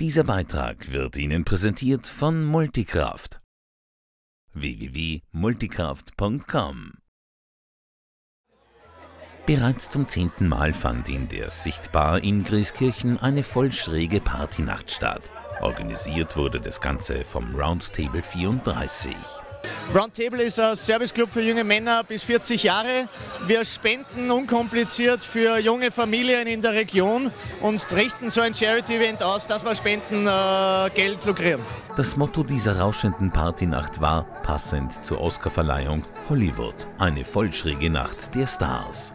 Dieser Beitrag wird Ihnen präsentiert von Multikraft. www.multikraft.com. Bereits zum 10. Mal fand in der Sichtbar in Grieskirchen eine vollschräge Partynacht statt. Organisiert wurde das Ganze vom Round Table 34. Round Table ist ein Serviceclub für junge Männer bis 40 Jahre. Wir spenden unkompliziert für junge Familien in der Region und richten so ein Charity-Event aus, dass wir Spendengeld lukrieren. Das Motto dieser rauschenden Partynacht war, passend zur Oscarverleihung, Hollywood, eine vollschräge Nacht der Stars.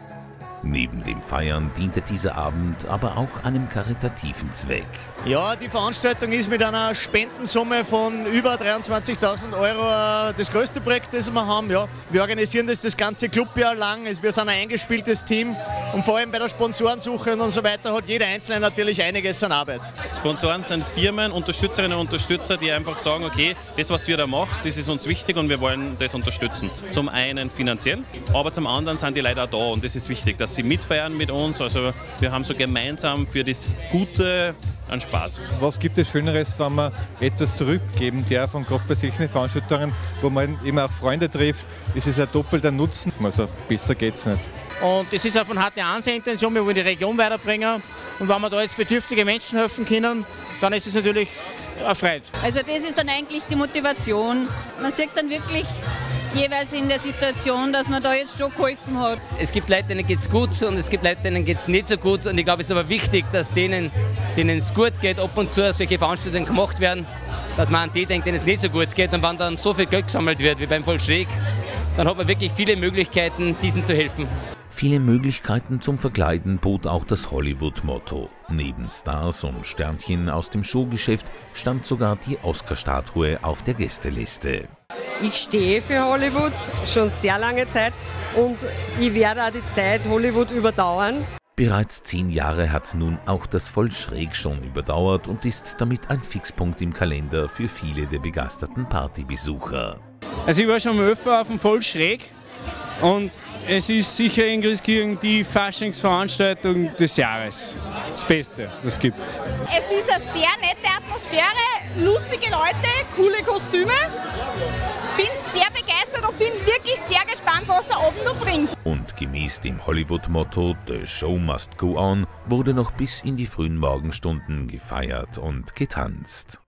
Neben dem Feiern diente dieser Abend aber auch einem karitativen Zweck. Ja, die Veranstaltung ist mit einer Spendensumme von über 23.000 € das größte Projekt, das wir haben. Ja, wir organisieren das ganze Clubjahr lang. Wir sind ein eingespieltes Team und vor allem bei der Sponsorensuche und so weiter hat jeder Einzelne natürlich einiges an Arbeit. Sponsoren sind Firmen, Unterstützerinnen und Unterstützer, die einfach sagen, okay, das, was wir da macht, das ist uns wichtig und wir wollen das unterstützen. Zum einen finanziell, aber zum anderen sind die Leute auch da und das ist wichtig, dass sie mitfeiern mit uns, also wir haben so gemeinsam für das Gute an Spaß. Was gibt es Schöneres, wenn man etwas zurückgeben darf, und gerade bei solchen Veranstaltungen, wo man eben auch Freunde trifft, ist es ein doppelter Nutzen, also besser geht's nicht. Und das ist auch von HTA-Intention, wir wollen die Region weiterbringen und wenn wir da jetzt bedürftige Menschen helfen können, dann ist es natürlich erfreut. Also das ist dann eigentlich die Motivation, man sieht dann wirklich jeweils in der Situation, dass man da jetzt schon geholfen hat. Es gibt Leute, denen geht es gut und es gibt Leute, denen geht es nicht so gut und ich glaube, es ist aber wichtig, dass denen es gut geht, ab und zu solche Veranstaltungen gemacht werden, dass man an die denkt, denen es nicht so gut geht und wenn dann so viel Geld gesammelt wird wie beim Vollschräg, dann hat man wirklich viele Möglichkeiten, diesen zu helfen. Viele Möglichkeiten zum Verkleiden bot auch das Hollywood-Motto. Neben Stars und Sternchen aus dem Showgeschäft stand sogar die Oscar-Statue auf der Gästeliste. Ich stehe für Hollywood schon sehr lange Zeit und ich werde auch die Zeit Hollywood überdauern. Bereits 10 Jahre hat nun auch das Vollschräg schon überdauert und ist damit ein Fixpunkt im Kalender für viele der begeisterten Partybesucher. Also ich war schon öfter auf dem Vollschräg und es ist sicher in Grieskirchen die Faschingsveranstaltung des Jahres. Das Beste, was es gibt. Es ist eine sehr nette Atmosphäre, lustige Leute, coole Kostüme. Bin sehr begeistert und bin wirklich sehr gespannt, was der Abend noch bringt. Und gemäß dem Hollywood-Motto The Show Must Go On wurde noch bis in die frühen Morgenstunden gefeiert und getanzt.